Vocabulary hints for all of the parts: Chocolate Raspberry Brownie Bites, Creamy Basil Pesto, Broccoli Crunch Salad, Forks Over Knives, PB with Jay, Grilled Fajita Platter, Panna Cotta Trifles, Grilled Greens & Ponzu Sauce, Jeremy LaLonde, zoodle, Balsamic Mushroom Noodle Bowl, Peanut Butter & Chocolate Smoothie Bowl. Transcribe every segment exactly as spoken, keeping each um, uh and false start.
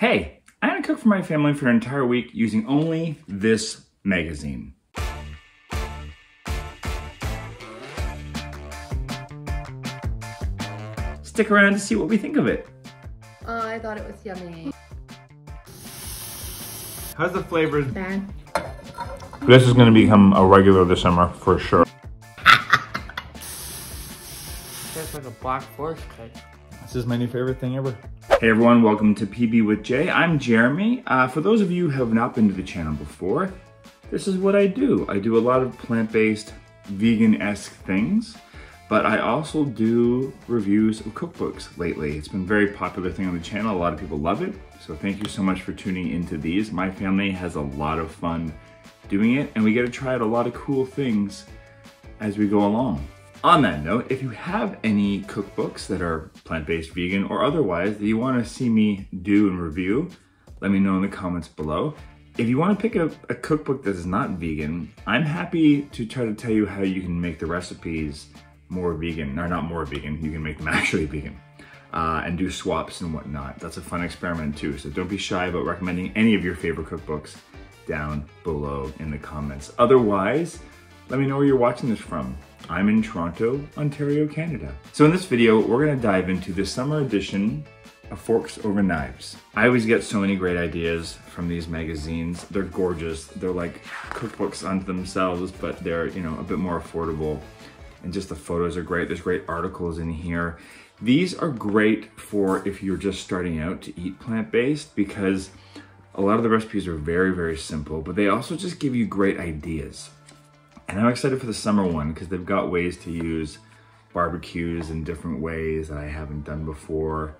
Hey, I'm gonna cook for my family for an entire week using only this magazine. Stick around to see what we think of it. Oh, I thought it was yummy. How's the flavors? Bad. This is gonna become a regular this summer for sure. Tastes like a black forest cake. This is my new favorite thing ever. Hey everyone, welcome to P B with Jay. I'm Jeremy. Uh, for those of you who have not been to the channel before, this is what I do. I do a lot of plant-based, vegan-esque things, but I also do reviews of cookbooks lately. It's been a very popular thing on the channel. A lot of people love it. So thank you so much for tuning into these. My family has a lot of fun doing it, and we get to try out a lot of cool things as we go along. On that note, if you have any cookbooks that are plant-based, vegan, or otherwise that you want to see me do and review, let me know in the comments below. If you want to pick up a, a cookbook that is not vegan, I'm happy to try to tell you how you can make the recipes more vegan, or not more vegan, you can make them actually vegan, uh, and do swaps and whatnot. That's a fun experiment too, so don't be shy about recommending any of your favorite cookbooks down below in the comments. Otherwise, let me know where you're watching this from. I'm in Toronto, Ontario, Canada. So in this video, we're gonna dive into the summer edition of Forks Over Knives. I always get so many great ideas from these magazines. They're gorgeous. They're like cookbooks unto themselves, but they're, you know, a bit more affordable. And just the photos are great. There's great articles in here. These are great for if you're just starting out to eat plant-based, because a lot of the recipes are very, very simple, but they also just give you great ideas. And I'm excited for the summer one because they've got ways to use barbecues in different ways that I haven't done before.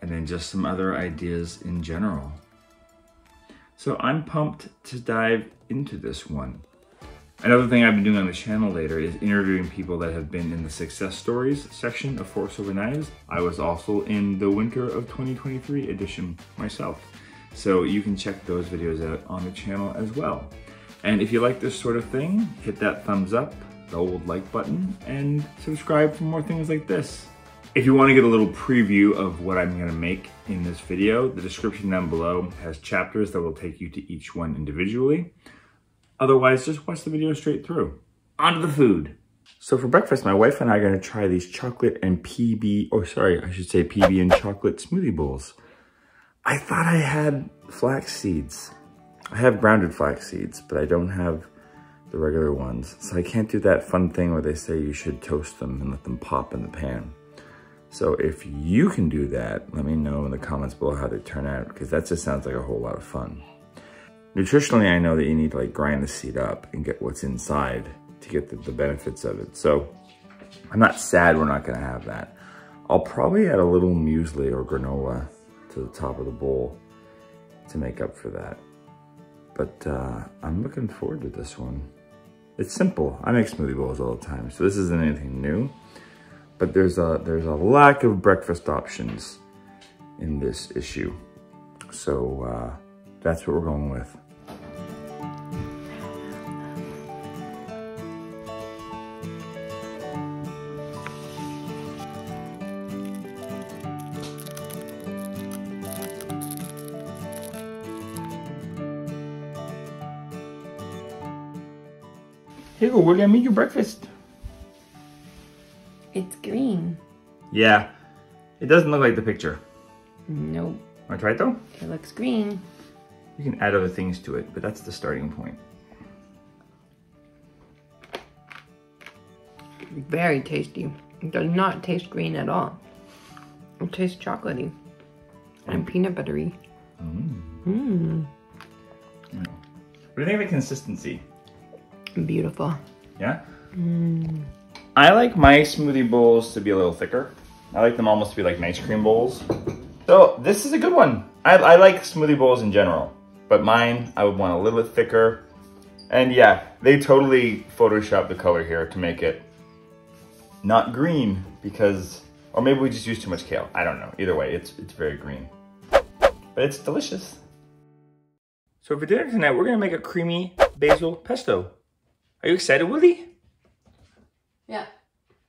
And then just some other ideas in general. So I'm pumped to dive into this one. Another thing I've been doing on the channel later is interviewing people that have been in the success stories section of Forks Over Knives. I was also in the winter of twenty twenty-three edition myself. So you can check those videos out on the channel as well. And if you like this sort of thing, hit that thumbs up, the old like button, and subscribe for more things like this. If you want to get a little preview of what I'm going to make in this video, the description down below has chapters that will take you to each one individually. Otherwise, just watch the video straight through. On to the food. So for breakfast, my wife and I are going to try these chocolate and P B, or sorry, I should say P B and chocolate smoothie bowls. I thought I had flax seeds. I have grounded flax seeds, but I don't have the regular ones. So I can't do that fun thing where they say you should toast them and let them pop in the pan. So if you can do that, let me know in the comments below how they turn out, because that just sounds like a whole lot of fun. Nutritionally, I know that you need to like grind the seed up and get what's inside to get the, the benefits of it. So I'm not sad we're not gonna have that. I'll probably add a little muesli or granola to the top of the bowl to make up for that. But uh, I'm looking forward to this one. It's simple. I make smoothie bowls all the time, so this isn't anything new. But there's a, there's a lack of breakfast options in this issue. So uh, that's what we're going with. Here you go, William, eat your breakfast. It's green. Yeah, it doesn't look like the picture. Nope. Want to try it though? It looks green. You can add other things to it, but that's the starting point. Very tasty. It does not taste green at all. It tastes chocolatey and peanut buttery. Mmm. Mm. What do you think of the consistency? Beautiful. Yeah? Mm. I like my smoothie bowls to be a little thicker. I like them almost to be like ice cream bowls. So this is a good one. I, I like smoothie bowls in general, but mine, I would want a little bit thicker. And yeah, they totally photoshopped the color here to make it not green because, or maybe we just used too much kale. I don't know. Either way, it's, it's very green, but it's delicious. So for dinner tonight, we're going to make a creamy basil pesto. Are you excited, Willie? Yeah.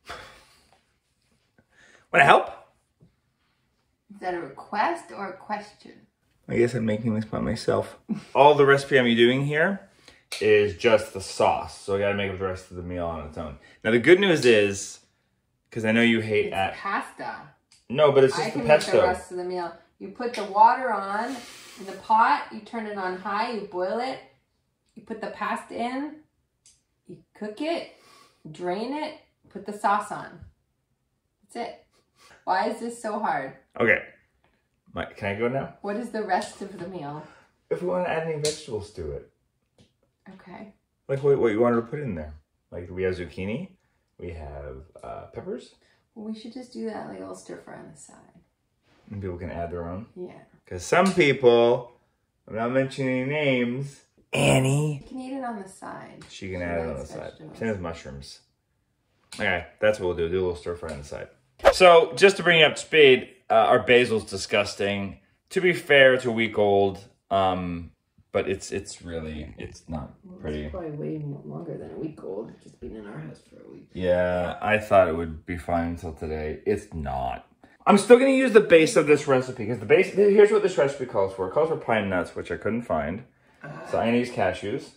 Want to help? Is that a request or a question? I guess I'm making this by myself. All the recipe I'm doing here is just the sauce. So I gotta make up the rest of the meal on its own. Now the good news is, because I know you hate it's at- pasta. No, but it's just I the pesto. I can make the rest of the meal. You put the water on in the pot, you turn it on high, you boil it, you put the pasta in, you cook it, drain it, put the sauce on. That's it. Why is this so hard? Okay. My, can I go now? What is the rest of the meal? If we want to add any vegetables to it. Okay. Like what, what you wanted to put in there. Like we have zucchini, we have uh, peppers. Well, we should just do that like a little stir fry on the side. And people can add their own? Yeah. Because some people, I'm not mentioning names, Annie. You can eat it on the side. She can she add it on the vegetables. Side. Same as mushrooms. Okay, that's what we'll do. Do a little stir fry on the side. So just to bring you up to speed, uh, our basil's disgusting. To be fair, it's a week old, um, but it's it's really, it's not well, pretty. It's probably way longer than a week old. It's just been in our house for a week. Yeah, I thought it would be fine until today. It's not. I'm still going to use the base of this recipe because the base, here's what this recipe calls for. It calls for pine nuts, which I couldn't find. Uh, so I'm going to use cashews.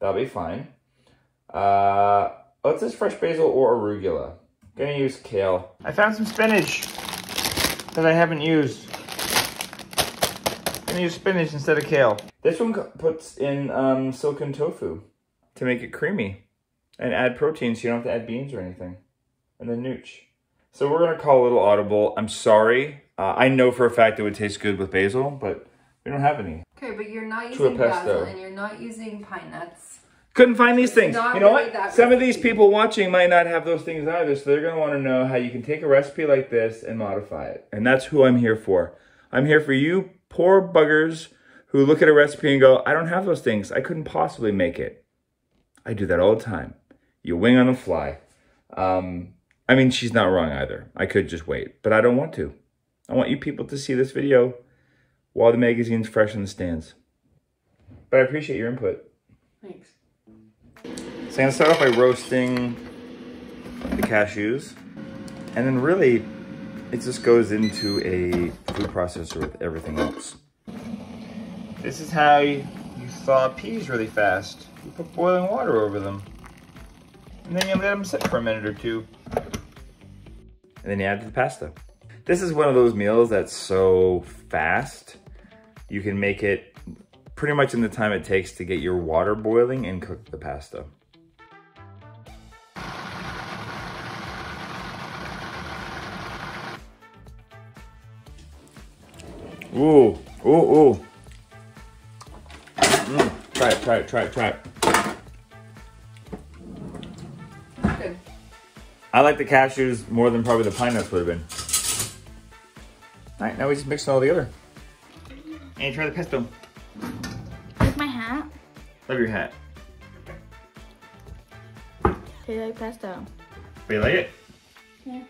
That'll be fine. Uh, what's this, fresh basil or arugula? I'm gonna use kale. I found some spinach that I haven't used. I'm gonna use spinach instead of kale. This one puts in um, silken tofu to make it creamy and add protein so you don't have to add beans or anything. And then nooch. So we're gonna call a little audible. I'm sorry. Uh, I know for a fact it would taste good with basil, but we don't have any. Okay, but you're not using basil and you're not using pine nuts. Couldn't find these things. You know what? Some of these people watching might not have those things either, so they're going to want to know how you can take a recipe like this and modify it. And that's who I'm here for. I'm here for you poor buggers who look at a recipe and go, I don't have those things. I couldn't possibly make it. I do that all the time. You wing on the fly. Um, I mean, she's not wrong either. I could just wait, but I don't want to. I want you people to see this video while the magazine's fresh in the stands. But I appreciate your input. Thanks. So I'm gonna start off by roasting the cashews, and then really, it just goes into a food processor with everything else. This is how you, you thaw peas really fast. You put boiling water over them, and then you let them sit for a minute or two. And then you add to the pasta. This is one of those meals that's so fast, you can make it pretty much in the time it takes to get your water boiling and cook the pasta. Ooh, ooh, ooh. Mm. Try it, try it, try it, try it. Good. I like the cashews more than probably the pine nuts would have been. All right, now we just mix it all together. And try the pesto. Like my hat? Love your hat. They like pesto. They like it? Yeah.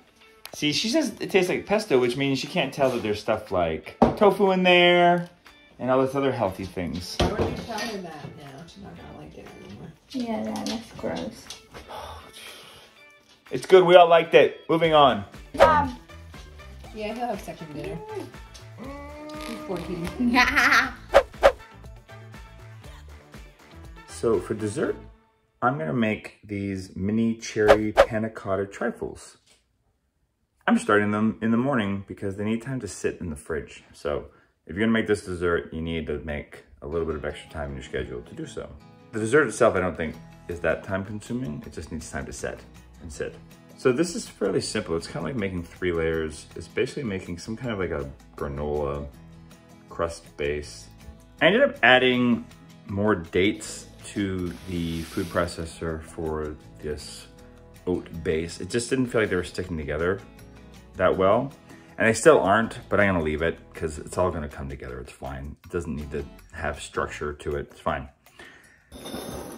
See, she says it tastes like pesto, which means she can't tell that there's stuff like tofu in there and all those other healthy things. We're gonna tell her that now. She's not gonna like it anymore. Yeah, yeah, that's gross. It's good. We all liked it. Moving on. Mom. Yeah, he'll have second dinner. Yeah. So for dessert, I'm gonna make these mini cherry panna cotta trifles. I'm starting them in the morning because they need time to sit in the fridge. So if you're gonna make this dessert, you need to make a little bit of extra time in your schedule to do so. The dessert itself, I don't think is that time consuming. It just needs time to set and sit. So this is fairly simple. It's kind of like making three layers. It's basically making some kind of like a granola crust base. I ended up adding more dates to the food processor for this oat base. It just didn't feel like they were sticking together that well, and they still aren't, but I'm gonna leave it because it's all gonna come together. It's fine. It doesn't need to have structure to it. It's fine.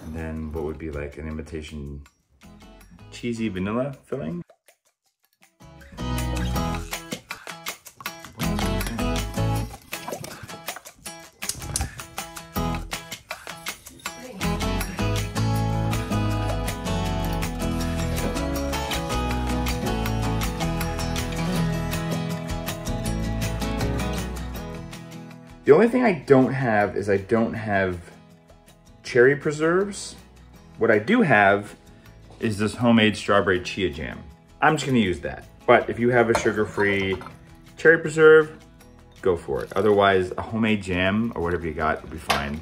And then what would be like an imitation cheesy vanilla filling. The only thing I don't have is I don't have cherry preserves. What I do have is this homemade strawberry chia jam. I'm just gonna use that. But if you have a sugar-free cherry preserve, go for it. Otherwise, a homemade jam or whatever you got would be fine.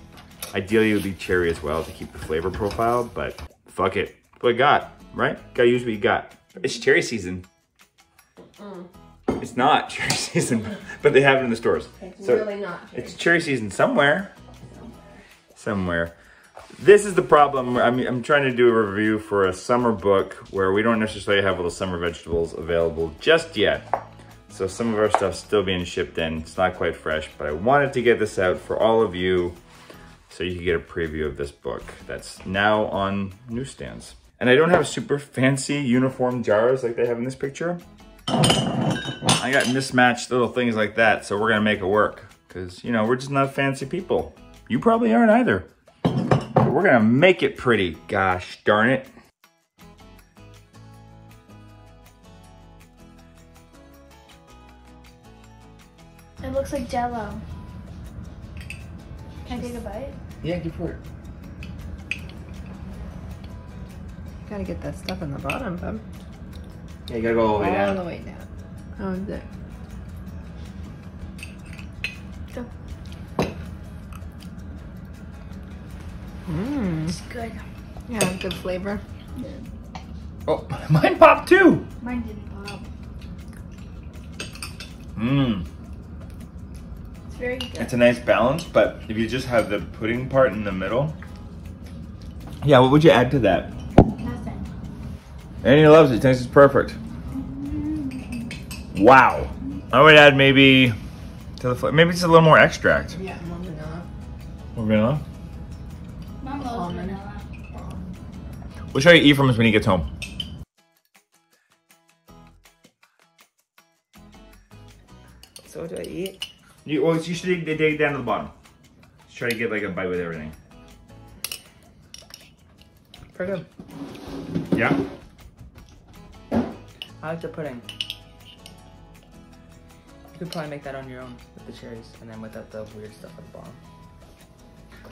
Ideally, it would be cherry as well to keep the flavor profile, but fuck it. That's what I got, right? Gotta use what you got. It's cherry season. Mm. It's not cherry season, but they have it in the stores. It's so really not cherry. It's cherry season somewhere. Somewhere. This is the problem. I'm, I'm trying to do a review for a summer book where we don't necessarily have all the summer vegetables available just yet. So some of our stuff's still being shipped in. It's not quite fresh, but I wanted to get this out for all of you so you can get a preview of this book that's now on newsstands. And I don't have super fancy uniform jars like they have in this picture. I got mismatched little things like that, so we're gonna make it work. Cause you know, we're just not fancy people. You probably aren't either. But we're gonna make it pretty, gosh darn it. It looks like Jell-O. Can I take a bite? Yeah, go for it. You gotta get that stuff in the bottom, bub. Yeah, you gotta go all the way down. All the way down. How is it? Go. Mmm. It's good. Yeah, good flavor. Yeah. Oh, mine popped too! Mine didn't pop. Mmm. It's very good. It's a nice balance, but if you just have the pudding part in the middle. Yeah, what would you add to that? Nothing. Annie loves it, thinks it's perfect. Wow. I would add maybe to the flavor, maybe just a little more extract. Yeah, more vanilla. More vanilla? Mom loves vanilla. We'll show you eat from us when he gets home. So what do I eat? You, well, you should dig, dig down to the bottom. Just try to get like a bite with everything. Pretty good. Yeah? I like the pudding. You could probably make that on your own with the cherries and then without the weird stuff at the bottom.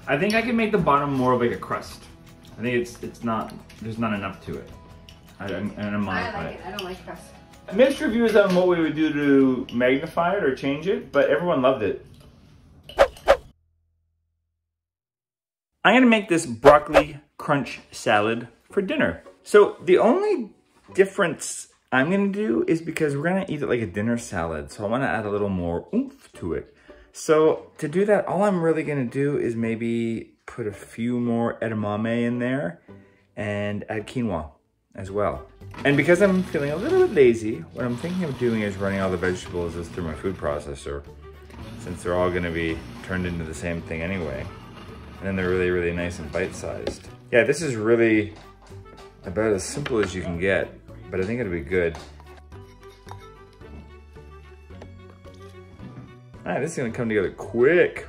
I think I can make the bottom more of like a crust. I think it's it's not, there's not enough to it. I don't modify it. I don't like crust. Mixed reviews on what we would do to magnify it or change it, but everyone loved it. I'm gonna make this broccoli crunch salad for dinner. So the only difference I'm gonna do is because we're gonna eat it like a dinner salad, so I wanna add a little more oomph to it. So to do that, all I'm really gonna do is maybe put a few more edamame in there and add quinoa as well. And because I'm feeling a little bit lazy, what I'm thinking of doing is running all the vegetables is through my food processor, since they're all gonna be turned into the same thing anyway. And then they're really, really nice and bite-sized. Yeah, this is really about as simple as you can get, but I think it'll be good. All right, this is gonna come together quick.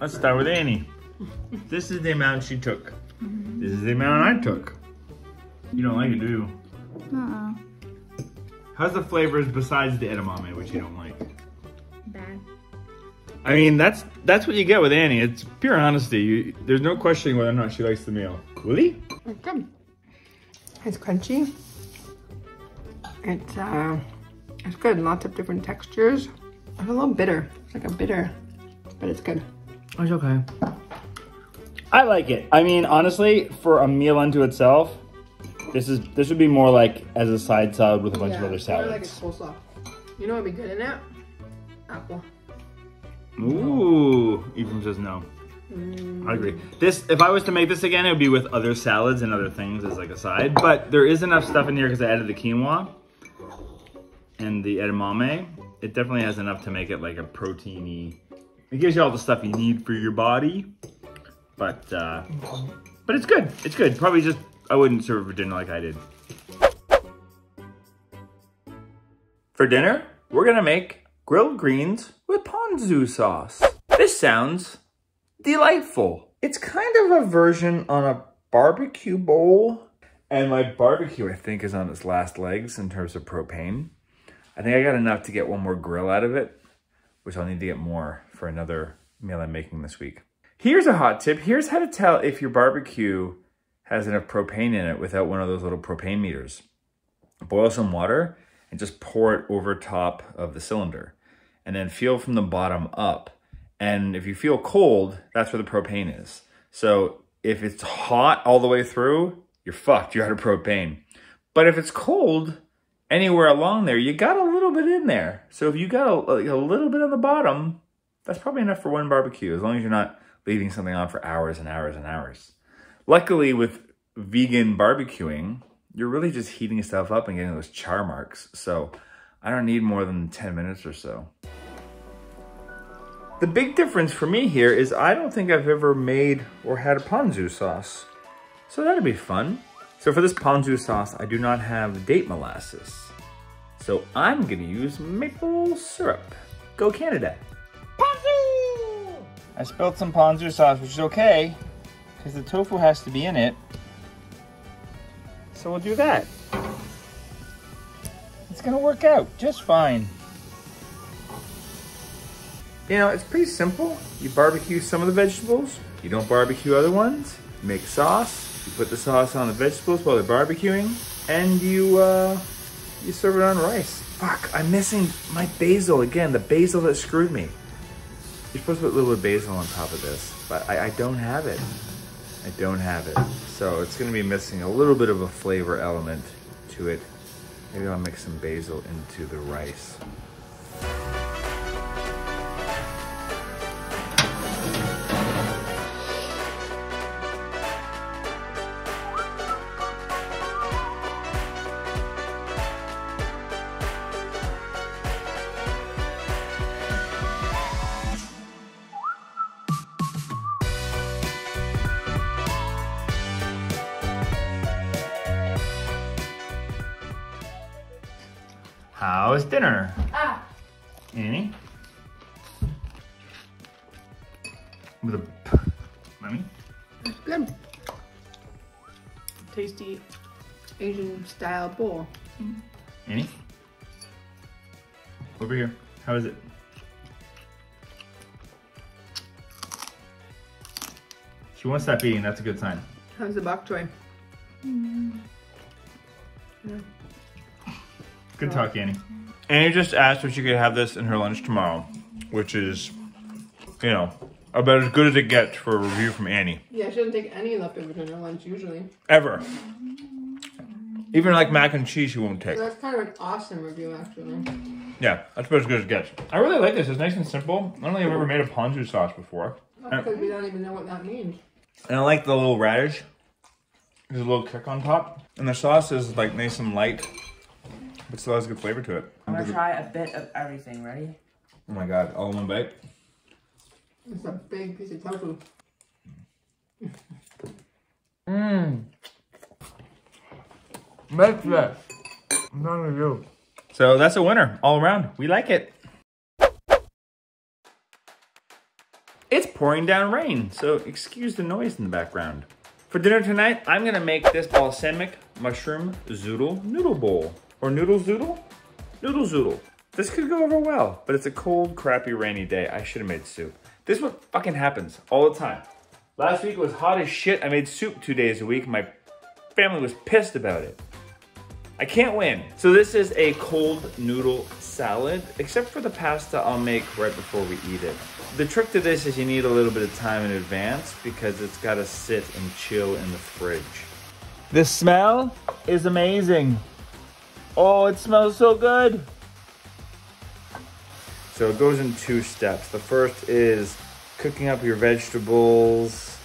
Let's start with Annie. This is the amount she took. Mm-hmm. This is the amount I took. You don't like it, do you? Uh-uh. How's the flavors besides the edamame, which you don't like? Bad. I mean, that's that's what you get with Annie. It's pure honesty. You, there's no questioning whether or not she likes the meal. Coolie? It's good. It's crunchy. It's, uh, it's good. Lots of different textures. It's a little bitter. It's like a bitter, but it's good. It's okay. I like it. I mean, honestly, for a meal unto itself, this is this would be more like as a side salad with a bunch yeah, of other salads. Like a coleslaw. You know what would be good in that? Apple. Ooh. Ephraim says no. Mm. I agree. This, if I was to make this again, it would be with other salads and other things as like a side. But there is enough stuff in here because I added the quinoa and the edamame, it definitely has enough to make it like a proteiny. It gives you all the stuff you need for your body, but uh, but it's good. It's good. Probably just I wouldn't serve it for dinner like I did. For dinner, we're gonna make grilled greens with ponzu sauce. This sounds delightful. It's kind of a version on a barbecue bowl, and my barbecue I think is on its last legs in terms of propane. I think I got enough to get one more grill out of it, which I'll need to get more for another meal I'm making this week. Here's a hot tip. Here's how to tell if your barbecue has enough propane in it without one of those little propane meters. Boil some water and just pour it over top of the cylinder, and then feel from the bottom up. And if you feel cold, that's where the propane is. So if it's hot all the way through, you're fucked, you're out of propane. But if it's cold, anywhere along there, you got a little bit in there. So if you got a, a little bit on the bottom, that's probably enough for one barbecue, as long as you're not leaving something on for hours and hours and hours. Luckily, with vegan barbecuing, you're really just heating stuff up and getting those char marks. So I don't need more than ten minutes or so. The big difference for me here is I don't think I've ever made or had a ponzu sauce. So that'd be fun. So for this ponzu sauce, I do not have date molasses. So I'm gonna use maple syrup. Go Canada. Ponzu! I spilled some ponzu sauce, which is okay, because the tofu has to be in it. So we'll do that. It's gonna work out just fine. You know, it's pretty simple. You barbecue some of the vegetables, you don't barbecue other ones, you make sauce, you put the sauce on the vegetables while they're barbecuing, and you uh, you serve it on rice. Fuck, I'm missing my basil again, the basil that screwed me. You're supposed to put a little bit of basil on top of this, but I, I don't have it. I don't have it. So it's gonna be missing a little bit of a flavor element to it. Maybe I'll mix some basil into the rice. How's dinner? Ah. Annie? With a p mommy? It's good. Tasty Asian style bowl. Annie? Over here. How is it? She won't stop eating, that's a good sign. How's the bok choy? Mm. Yeah. Good talk, Annie. Annie just asked if she could have this in her lunch tomorrow, which is, you know, about as good as it gets for a review from Annie. Yeah, she doesn't take any leftovers in her lunch usually. Ever. Even like mac and cheese she won't take. So that's kind of an awesome review, actually. Yeah, that's about as good as it gets. I really like this. It's nice and simple. I don't think I've ever made a ponzu sauce before. That's because we don't even know what that means. And I like the little radish. There's a little kick on top. And the sauce is like nice and light, but still has a good flavor to it. I'm gonna try a bit of everything, ready? Oh my God, all in one bite. It's a big piece of tofu. Mmm. Make that. None of you. So that's a winner all around. We like it. It's pouring down rain, so excuse the noise in the background. For dinner tonight, I'm gonna make this balsamic mushroom zoodle noodle bowl. Or noodle zoodle? Noodle zoodle. This could go over well, but it's a cold, crappy, rainy day. I should have made soup. This is what fucking happens all the time. Last week was hot as shit. I made soup two days a week. My family was pissed about it. I can't win. So this is a cold noodle salad, except for the pasta I'll make right before we eat it. The trick to this is you need a little bit of time in advance because it's gotta sit and chill in the fridge. The smell is amazing. Oh, it smells so good. So it goes in two steps. The first is cooking up your vegetables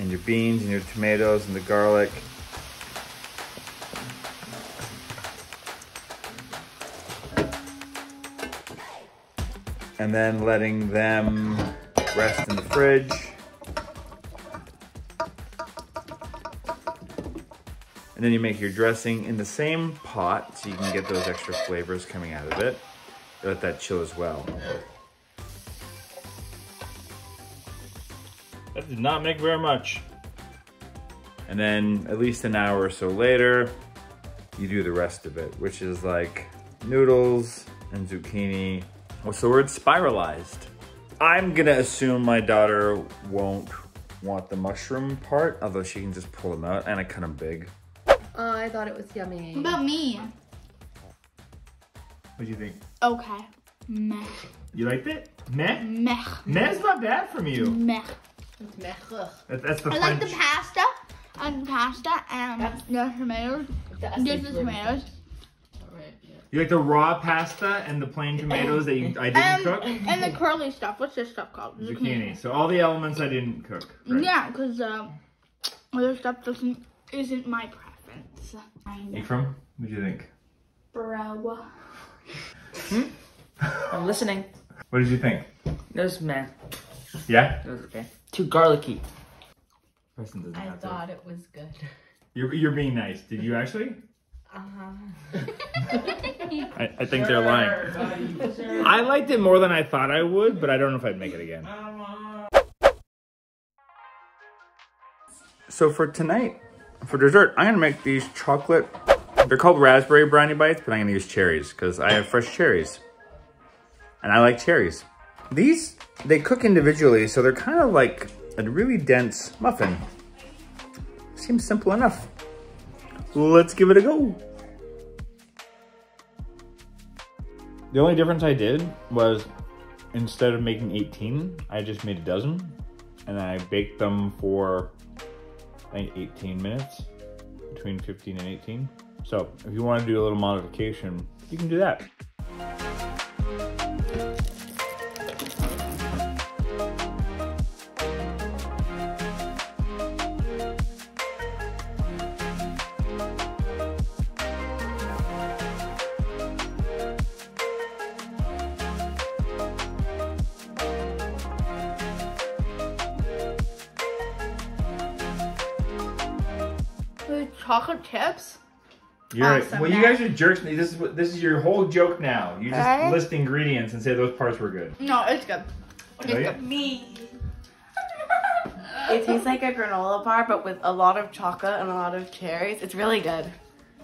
and your beans and your tomatoes and the garlic. and then letting them rest in the fridge. And then you make your dressing in the same pot so you can get those extra flavors coming out of it. You let that chill as well. That did not make very much. And then at least an hour or so later, you do the rest of it, which is like noodles and zucchini. What's the word? Spiralized. I'm gonna assume my daughter won't want the mushroom part, although she can just pull them out and I cut them big. Oh, I thought it was yummy. What about me? What do you think? Okay. Meh. You liked it? Meh? Meh. Meh's not bad from you. Meh. It's meh. That, that's the I French. Like the pasta. And pasta and that's, the tomatoes. That's just the tomatoes. All right, yeah. You like the raw pasta and the plain tomatoes that you, I didn't and, cook? And the curly stuff. What's this stuff called? Zucchini. Zucchini. So all the elements I didn't cook. Right? Yeah, because uh, other stuff doesn't isn't my preference. Ikram, what do you think? Bro. Hmm? I'm listening. What did you think? It was meh. Yeah? It was okay. Too garlicky. Person doesn't I thought to. It was good. You're, you're being nice. Did you actually? Uh-huh. I, I think sure, they're lying. Buddy, sure. I liked it more than I thought I would, but I don't know if I'd make it again. Um, uh... So for tonight, for dessert, I'm gonna make these chocolate, they're called raspberry brownie bites, but I'm gonna use cherries because I have fresh cherries and I like cherries. These, they cook individually, so they're kind of like a really dense muffin. Seems simple enough. Let's give it a go. The only difference I did was instead of making eighteen, I just made a dozen and I baked them for eighteen minutes, between fifteen and eighteen. So if you want to do a little modification, you can do that. Chocolate chips? You're awesome. Well, you guys are jerks. This is this is your whole joke now. You just okay. list ingredients and say those parts were good. No, it's good. It's oh, yeah. good. Me. It tastes like a granola bar, but with a lot of chocolate and a lot of cherries. It's really good.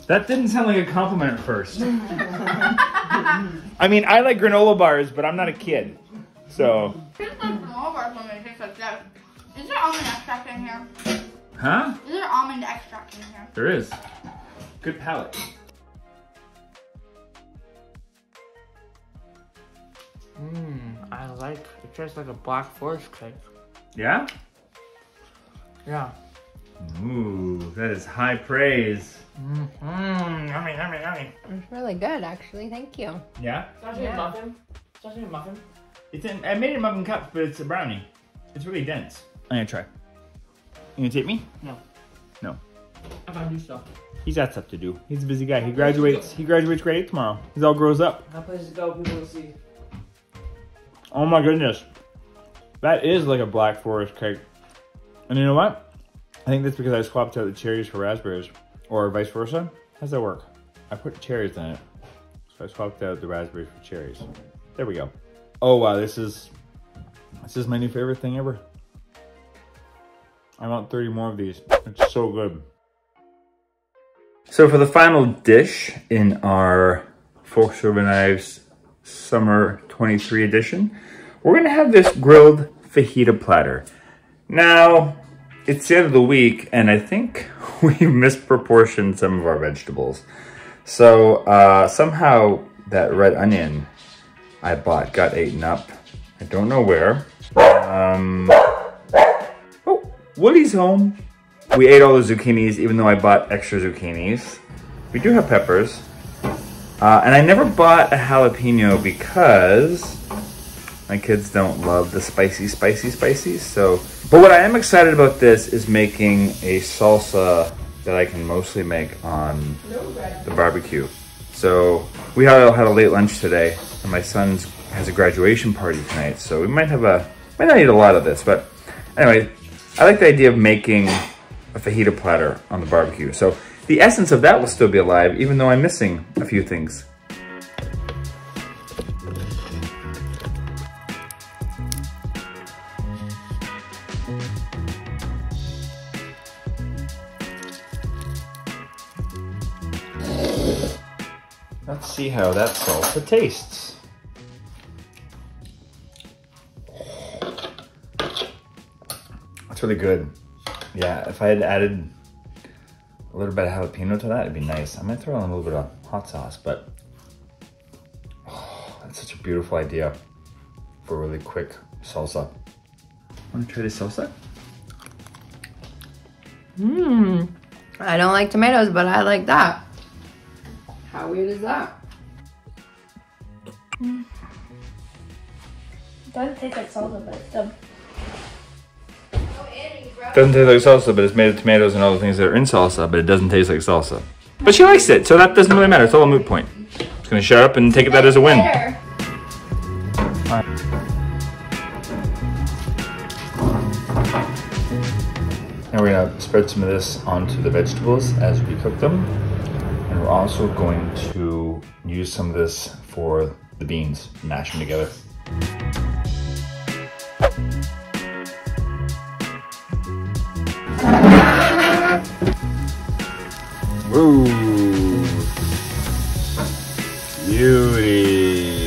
That didn't sound like a compliment at first. I mean, I like granola bars, but I'm not a kid, so. It tastes like granola bars when they taste like that. Is there almond extract in here? Huh? Is there almond extract in here? There is. Good palate. Mmm, I like it. Tastes like a black forest cake. Yeah? Yeah. Ooh, that is high praise. Mmm, mm, yummy, yummy, yummy. It's really good, actually. Thank you. Yeah? It's actually yeah. a muffin. It's actually a muffin. It's in, I made it in muffin cups, but it's a brownie. It's really dense. I'm gonna try. You gonna take me? No. No. I gotta do stuff. He's got stuff to do. He's a busy guy. He graduates. He graduates grade eight tomorrow. He's all grows up. How places to go? People will see. Oh my goodness, that is like a black forest cake. And you know what? I think that's because I swapped out the cherries for raspberries, or vice versa. How's that work? I put cherries in it, so I swapped out the raspberries for cherries. There we go. Oh wow, this is this is my new favorite thing ever. I want thirty more of these. It's so good. So for the final dish in our Forks Over Knives Summer twenty-three edition, we're gonna have this grilled fajita platter. Now, it's the end of the week and I think we misproportioned some of our vegetables. So uh, somehow that red onion I bought got eaten up. I don't know where. Um, Woody's home. We ate all the zucchinis, even though I bought extra zucchinis. We do have peppers. Uh, and I never bought a jalapeno because my kids don't love the spicy, spicy, spicy. So, but what I am excited about this is making a salsa that I can mostly make on the barbecue. So we all had a late lunch today and my son's has a graduation party tonight, so we might have a, might not eat a lot of this, but anyway, I like the idea of making a fajita platter on the barbecue. So the essence of that will still be alive, even though I'm missing a few things. Let's see how that salsa tastes. That's really good. Yeah, if I had added a little bit of jalapeno to that, it'd be nice. I might throw in a little bit of hot sauce, but oh, that's such a beautiful idea for really quick salsa. Want to try this salsa? Mmm. I don't like tomatoes, but I like that. How weird is that? Mm. It doesn't taste like salsa, but it's dumb. It doesn't taste like salsa, but it's made of tomatoes and all the things that are in salsa, but it doesn't taste like salsa. But she likes it, so that doesn't really matter. It's all a moot point. She's gonna shut up and take that as a win. Now we're gonna spread some of this onto the vegetables as we cook them. And we're also going to use some of this for the beans, mash them together. Woo! Beauty!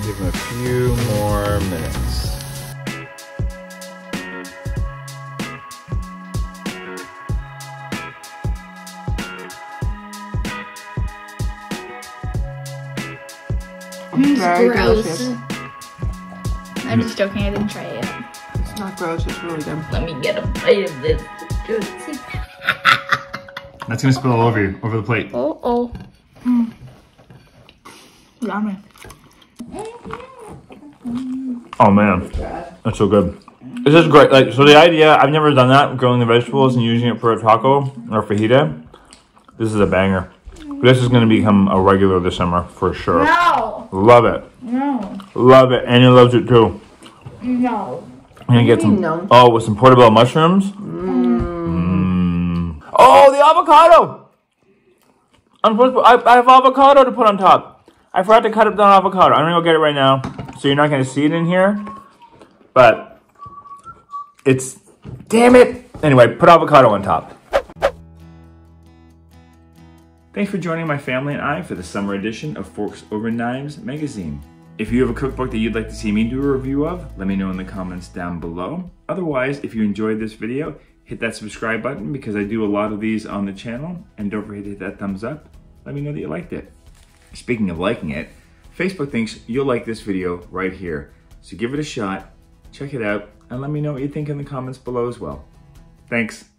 Give them a few more minutes. Very delicious. I'm just joking, I didn't try it yet. It's not gross, it's really good. Let me get a bite of this. Good. That's gonna spill all over you, over the plate. Oh, oh. Mm. Yummy. Oh man, that's so good. It's just great, like, so the idea, I've never done that, grilling the vegetables and using it for a taco or fajita. This is a banger. This is going to become a regular this summer for sure. No. Love it. No. Love it. Annie loves it too. No. I'm going to get some. No. Oh, with some portobello mushrooms. Mm. Mm. Oh, the avocado. I'm supposed to, I, I have avocado to put on top. I forgot to cut up the avocado. I'm going to go get it right now. So you're not going to see it in here. But it's, damn it. Anyway, put avocado on top. Thanks for joining my family and I for the summer edition of Forks Over Knives magazine. If you have a cookbook that you'd like to see me do a review of, let me know in the comments down below. Otherwise, if you enjoyed this video, hit that subscribe button because I do a lot of these on the channel. And don't forget to hit that thumbs up. Let me know that you liked it. Speaking of liking it, Facebook thinks you'll like this video right here. So give it a shot, check it out, and let me know what you think in the comments below as well. Thanks.